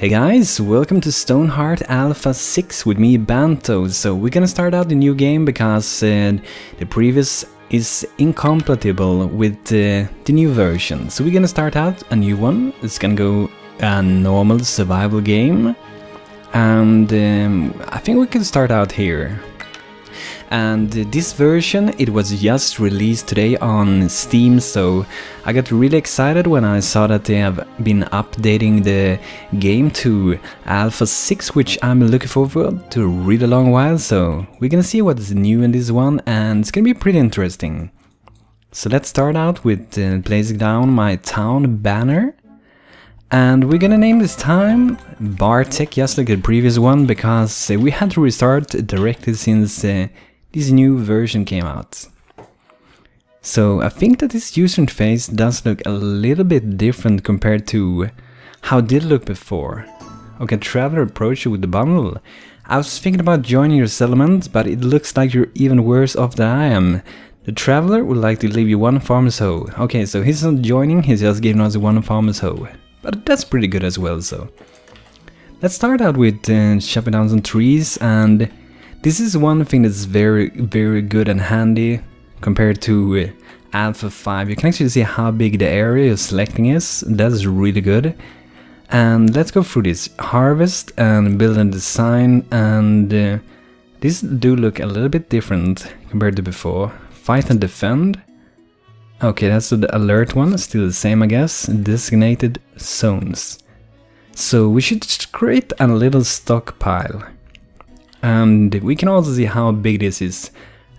Hey guys, welcome to Stonehearth Alpha 6 with me, Banto. So we're gonna start out the new game because the previous is incompatible with the new version. So we're gonna start out a new one. It's gonna go a normal survival game. And I think we can start out here. And this version, it was just released today on Steam, so I got really excited when I saw that they have been updating the game to Alpha 6, which I'm looking forward to read a long while, so we're gonna see what's new in this one, and it's gonna be pretty interesting. So let's start out with placing down my town banner. And we're gonna name this time Bartek, just like the previous one, because we had to restart directly since this new version came out. So I think that this user interface does look a little bit different compared to how it did look before. Okay, traveler approached you with the bundle. I was thinking about joining your settlement, but it looks like you're even worse off than I am. The traveler would like to leave you one farmer's hoe. Okay, so he's not joining, he's just giving us one farmer's hoe. But that's pretty good as well, so. Let's start out with chopping down some trees, and this is one thing that's very good and handy compared to Alpha 5. You can actually see how big the area you're selecting is. That's really good. And let's go through this. Harvest and build and design, and these do look a little bit different compared to before. Fight and defend. Okay, that's the alert one, still the same I guess. Designated zones. So we should create a little stockpile. And we can also see how big this is.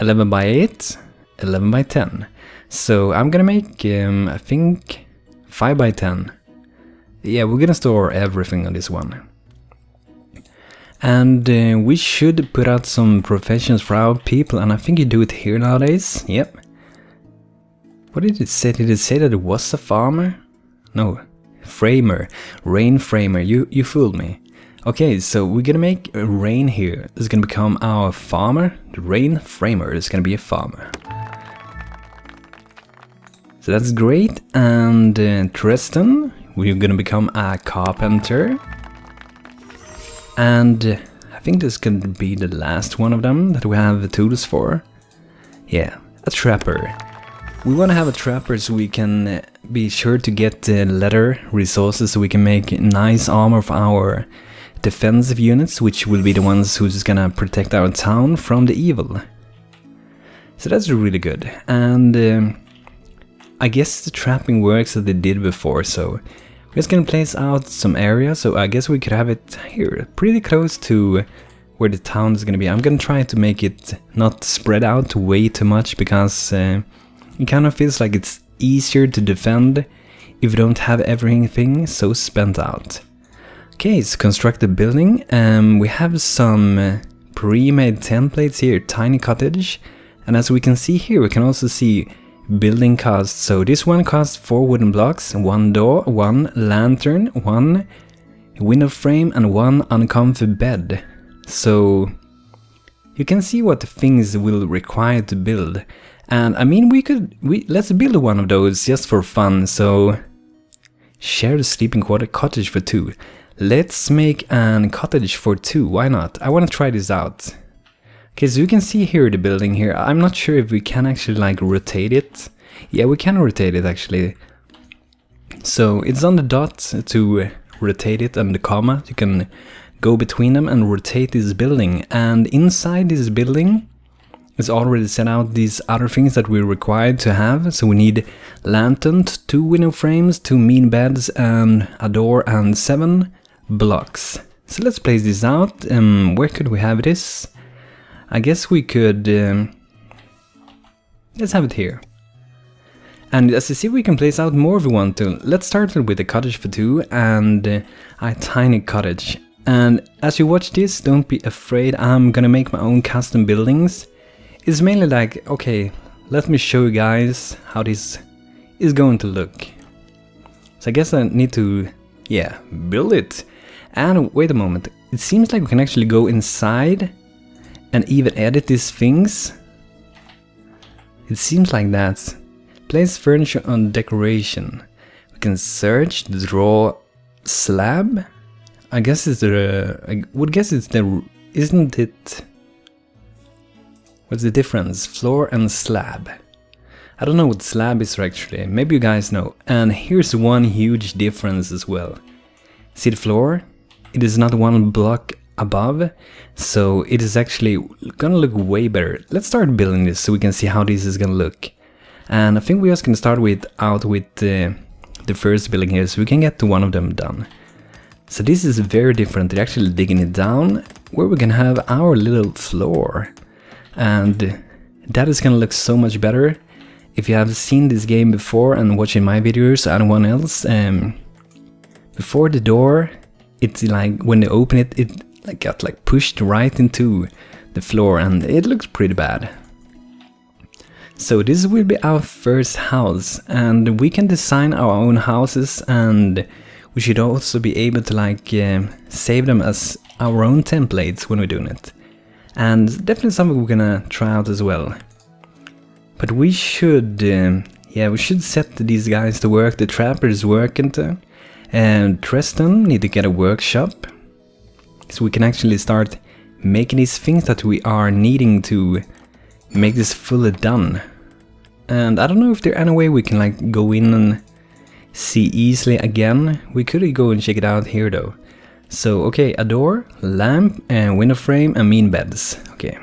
11 by 8, 11 by 10. So I'm gonna make, I think, 5 by 10. Yeah, we're gonna store everything on this one. And we should put out some professions for our people, and I think you do it here nowadays, yep. What did it say? Did it say that it was a farmer? No. Framer. Rain framer. You fooled me. Okay, so we're gonna make rain here. It's gonna become our farmer. The rain framer is gonna be a farmer. So that's great. And Tristan, we're gonna become a carpenter. And I think this can be the last one of them that we have the tools for. Yeah, a trapper. We want to have a trapper so we can be sure to get leather resources so we can make nice armor for our defensive units, which will be the ones who's gonna protect our town from the evil. So that's really good. And I guess the trapping works that they did before, so we're just gonna place out some area, so I guess we could have it here, pretty close to where the town is gonna be. I'm gonna try to make it not spread out way too much, because it kind of feels like it's easier to defend if you don't have everything so spent out. Okay, so construct a building. We have some pre-made templates here, tiny cottage. And as we can see here, we can also see building costs. So this one costs 4 wooden blocks, 1 door, 1 lantern, 1 window frame and 1 uncomfy bed. So you can see what things will require to build. And I mean, let's build one of those just for fun. So share the sleeping quarter cottage for 2. Let's make an cottage for 2. Why not? I want to try this out. Okay, so you can see here the building here. I'm not sure if we can actually like rotate it. Yeah, we can rotate it actually. So it's on the dot to rotate it and the comma. You can go between them and rotate this building. And inside this building, it's already set out these other things that we're required to have. So we need lanterns, 2 window frames, 2 mean beds, and a door and 7 blocks. So let's place this out. Where could we have this? I guess we could... let's have it here. And as you see, we can place out more if we want to. Let's start with a cottage for 2 and a tiny cottage. And as you watch this, don't be afraid. I'm gonna make my own custom buildings. It's mainly like, okay, let me show you guys how this is going to look. So I guess I need to, yeah, build it. And wait a moment, it seems like we can actually go inside and even edit these things. It seems like that. Place furniture on decoration. We can search, draw slab. I guess it's the... I would guess it's the... Isn't it... What's the difference? Floor and slab. I don't know what slab is actually, maybe you guys know. And here's one huge difference as well. See the floor? It is not one block above, so it is actually gonna look way better. Let's start building this so we can see how this is gonna look. And I think we're just gonna start with the first building here so we can get to one of them done. So this is very different, they're actually digging it down where we can have our little floor. And that is gonna look so much better. If you have seen this game before and watching my videos and one else, before the door, it's like when they open it, it got like pushed right into the floor and it looks pretty bad. So this will be our first house, and we can design our own houses, and we should also be able to like save them as our own templates when we're doing it. And definitely something we're gonna try out as well. But we should, we should set these guys to work. The trapper is working too. And Tristan need to get a workshop, so we can actually start making these things that we are needing to make this fully done. And I don't know if there's any way we can like go in and see easily again. We could go and check it out here though. So okay, a door, lamp, and window frame, and mean beds. Okay.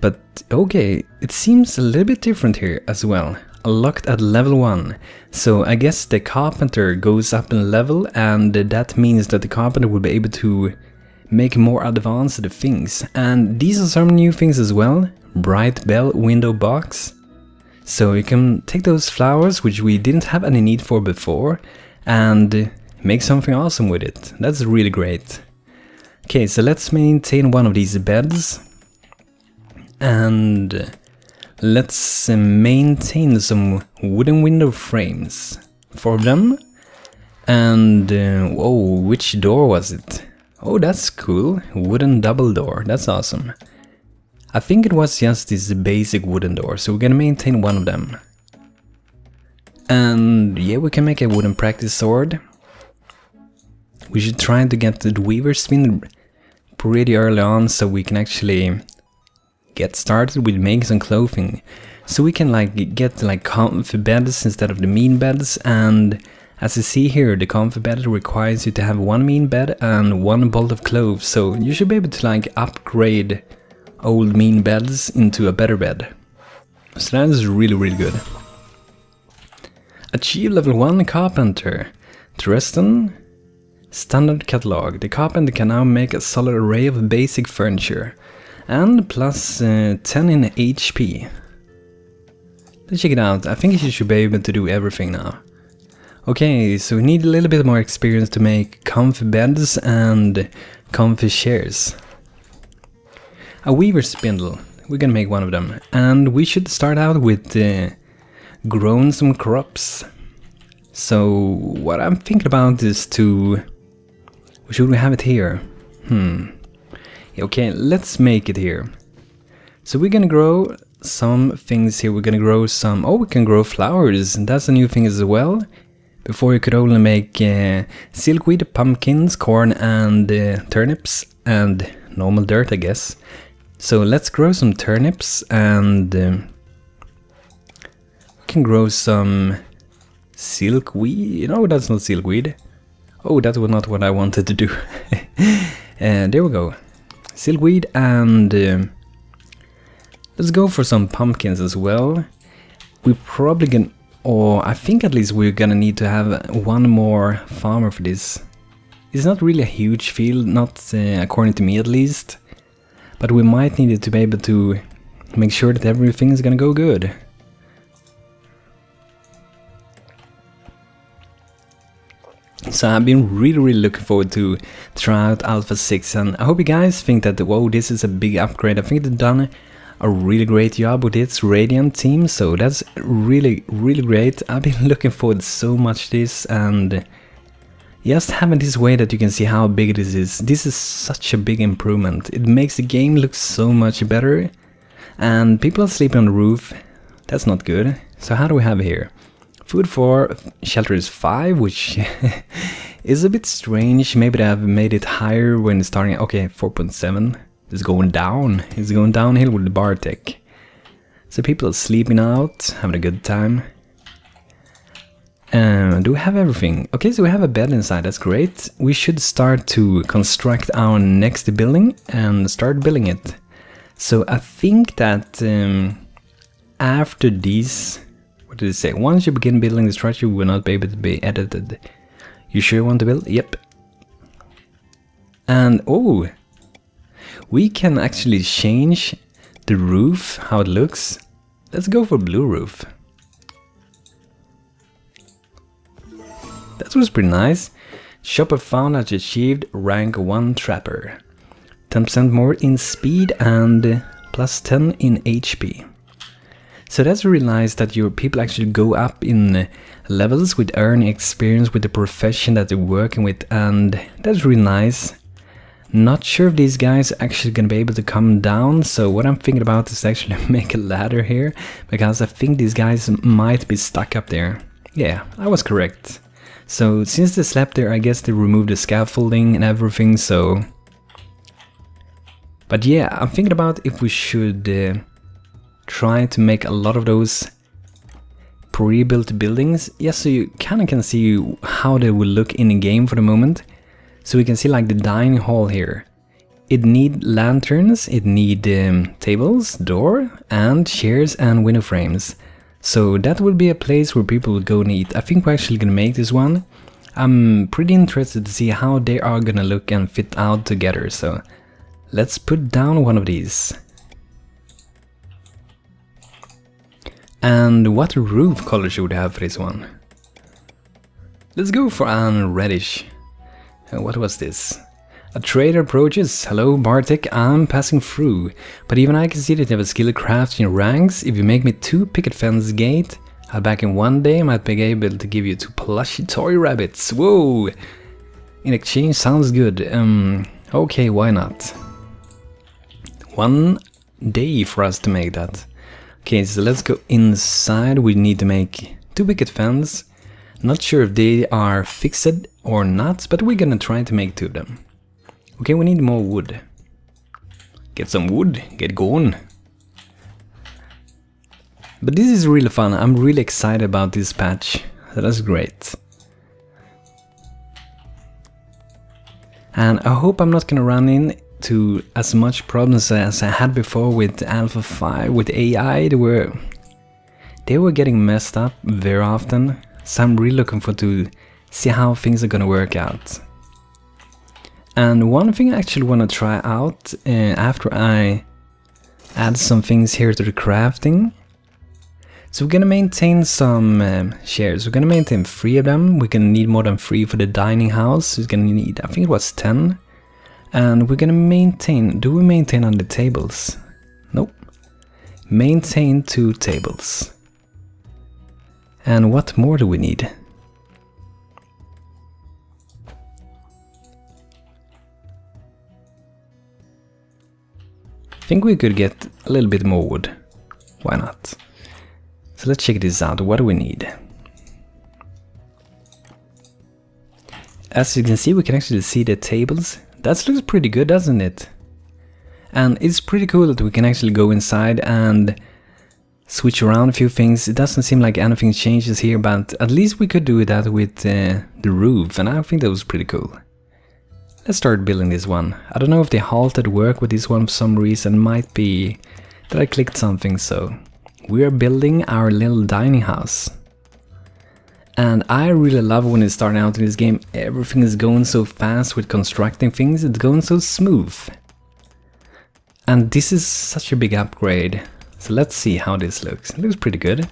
But okay, it seems a little bit different here as well. Locked at level 1, so I guess the carpenter goes up in level, and that means that the carpenter will be able to make more advanced things. And these are some new things as well, bright bell window box. So you can take those flowers, which we didn't have any need for before, and make something awesome with it. That's really great. Okay, so let's maintain one of these beds. And let's maintain some wooden window frames for them. And whoa, which door was it? Oh, that's cool. Wooden double door. That's awesome. I think it was just this basic wooden door, so we're gonna maintain one of them. And yeah, we can make a wooden practice sword. We should try to get the weaver spin pretty early on so we can actually get started with making some clothing, so we can like get like comfy beds instead of the mean beds. And as you see here, the comfy bed requires you to have one mean bed and one bolt of clothes, so you should be able to like upgrade old mean beds into a better bed. So that is really, really good. Achieve level 1 carpenter. Tristan. Standard catalog. The carpenter can now make a solid array of basic furniture. And plus 10 in HP. Let's check it out. I think you should be able to do everything now. Okay, so we need a little bit more experience to make comfy beds and comfy chairs. A weaver spindle. We're gonna make one of them. And we should start out with growing some crops. So what I'm thinking about is to... Should we have it here? Okay, let's make it here. So we're gonna grow some things here. We're gonna grow some... Oh, we can grow flowers. That's a new thing as well. Before you could only make silkweed, pumpkins, corn, and turnips. And normal dirt, I guess. So let's grow some turnips, and we can grow some silkweed. No, that's not silkweed. Oh, that was not what I wanted to do. And there we go. Silkweed, and let's go for some pumpkins as well. We probably can, or I think at least we're gonna need to have one more farmer for this. It's not really a huge field, not according to me at least, but we might need it to be able to make sure that everything is gonna go good. So I've been really, really looking forward to try out Alpha 6, and I hope you guys think that, whoa, this is a big upgrade. I think they've done a really great job with its Radiant team, so that's really, really great. I've been looking forward so much to this, and just having this way that you can see how big this is. This is such a big improvement. It makes the game look so much better, and people are sleeping on the roof. That's not good. So how do we have here? Food 4, shelter is 5, which is a bit strange. Maybe I've made it higher when starting. Okay, 4.7. It's going down. It's going downhill with the Bartek. So people are sleeping out, having a good time. Do we have everything? Okay, so we have a bed inside, that's great. We should start to construct our next building and start building it. So I think that after these, what did it say? Once you begin building the structure, you will not be able to be edited. You sure you want to build? Yep. And oh, we can actually change the roof, how it looks. Let's go for blue roof. That was pretty nice. Shopper found that you achieved rank 1 trapper. 10% more in speed and plus 10 in HP. So that's realized that your people actually go up in levels with earning experience with the profession that they're working with, and that's really nice. Not sure if these guys are actually gonna be able to come down, so what I'm thinking about is actually make a ladder here, because I think these guys might be stuck up there. Yeah, I was correct. So since they slept there, I guess they removed the scaffolding and everything, so... But yeah, I'm thinking about if we should try to make a lot of those pre-built buildings. Yes, yeah, so you kind of can see how they will look in the game for the moment. So we can see like the dining hall here. It need lanterns, it need tables, door, and chairs and window frames. So that would be a place where people would go and eat. I think we're actually gonna make this one. I'm pretty interested to see how they are gonna look and fit out together. So let's put down one of these. And what roof color should we have for this one? Let's go for a reddish. What was this? A trader approaches. Hello, Bartek, I'm passing through. But even I can see that you have a skill craft in your ranks. If you make me 2 picket fence gate, I'll back in one day. I might be able to give you 2 plushy toy rabbits. Whoa! In exchange, sounds good. Okay, why not? 1 day for us to make that. Okay, so let's go inside. We need to make 2 picket fence. Not sure if they are fixed or not, but we're gonna try to make 2 of them. Okay, we need more wood. Get some wood, get going. But this is really fun. I'm really excited about this patch. That's great. And I hope I'm not gonna run into as much problems as I had before with Alpha 5, with AI. They were getting messed up very often. So I'm really looking forward to see how things are gonna work out. And one thing I actually want to try out after I add some things here to the crafting. So we're gonna maintain some chairs. We're gonna maintain 3 of them. We're gonna need more than 3 for the dining house. We're gonna need, I think it was 10. And we're gonna maintain, do we maintain on the tables? Nope. Maintain 2 tables. And what more do we need? I think we could get a little bit more wood. Why not? So let's check this out. What do we need? As you can see, we can actually see the tables. That looks pretty good, doesn't it? And it's pretty cool that we can actually go inside and switch around a few things. It doesn't seem like anything changes here, but at least we could do that with the roof, and I think that was pretty cool. Let's start building this one. I don't know if they halted work with this one for some reason. Might be that I clicked something, so... We are building our little dining house. And I really love when it's starting out in this game. Everything is going so fast with constructing things. It's going so smooth. And this is such a big upgrade. So let's see how this looks. It looks pretty good.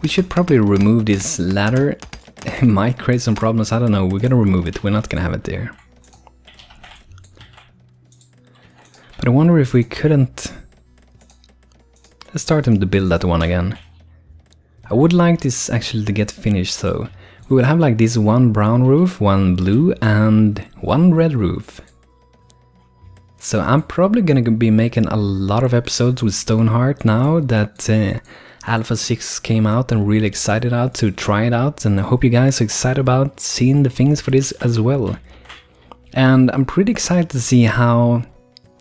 We should probably remove this ladder. It might create some problems. I don't know. We're gonna remove it. We're not gonna have it there. But I wonder if we couldn't... Let's start him to build that one again. I would like this actually to get finished, so... We will have like this one brown roof, one blue and one red roof. So I'm probably gonna be making a lot of episodes with Stonehearth now that Alpha 6 came out and really excited out to try it out, and I hope you guys are excited about seeing the things for this as well. And I'm pretty excited to see how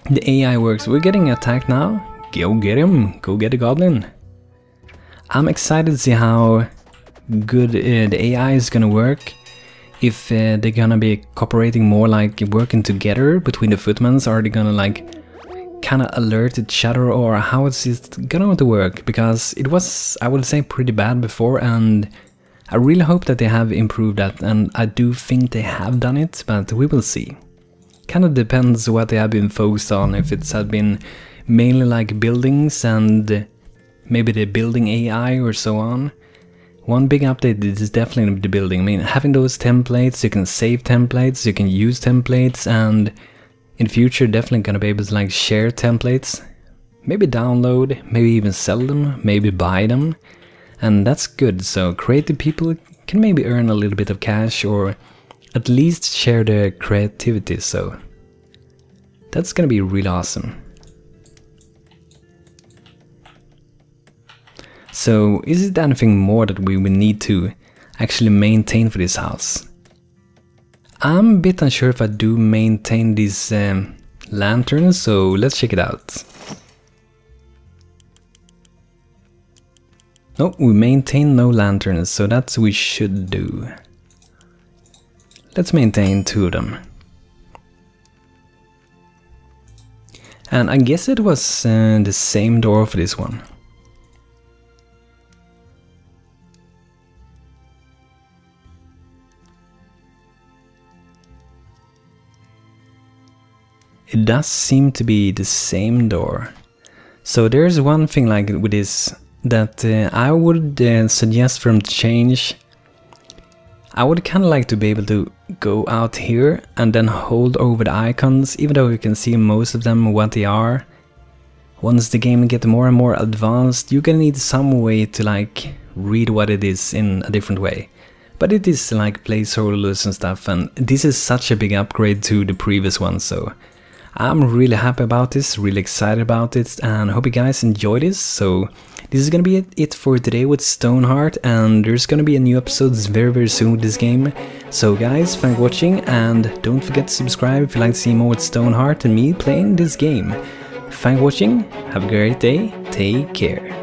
the AI works. We're getting attacked now. Go get him, go get the goblin. I'm excited to see how good the AI is gonna work. If they're gonna be cooperating more, like working together between the footmen, or are they gonna like kinda alert each other, or how is it gonna to work? Because it was, I would say, pretty bad before, and I really hope that they have improved that, and I do think they have done it, but we will see. Kinda depends what they have been focused on, if it's had been mainly like buildings and maybe the building AI or so on. One big update is definitely the building. I mean, having those templates, you can save templates, you can use templates, and in future definitely gonna be able to like share templates, maybe download, maybe even sell them, maybe buy them, and that's good. So creative people can maybe earn a little bit of cash, or at least share their creativity, so that's gonna be really awesome. So, is it anything more that we will need to actually maintain for this house? I'm a bit unsure if I do maintain these lanterns, so let's check it out. No, we maintain no lanterns, so that's what we should do. Let's maintain 2 of them. And I guess it was the same door for this one. It does seem to be the same door. So there's one thing like with this that I would suggest from change. I would kind of like to be able to go out here and then hold over the icons, even though you can see most of them what they are. Once the game gets more and more advanced, you're gonna need some way to like read what it is in a different way. But it is like placeholders and stuff, and this is such a big upgrade to the previous one, so I'm really happy about this, really excited about it, and hope you guys enjoy this. So this is gonna be it for today with Stonehearth, and there's gonna be a new episode very soon with this game. So guys, thanks for watching, and don't forget to subscribe if you like to see more with Stonehearth and me playing this game. Thanks for watching, have a great day, take care.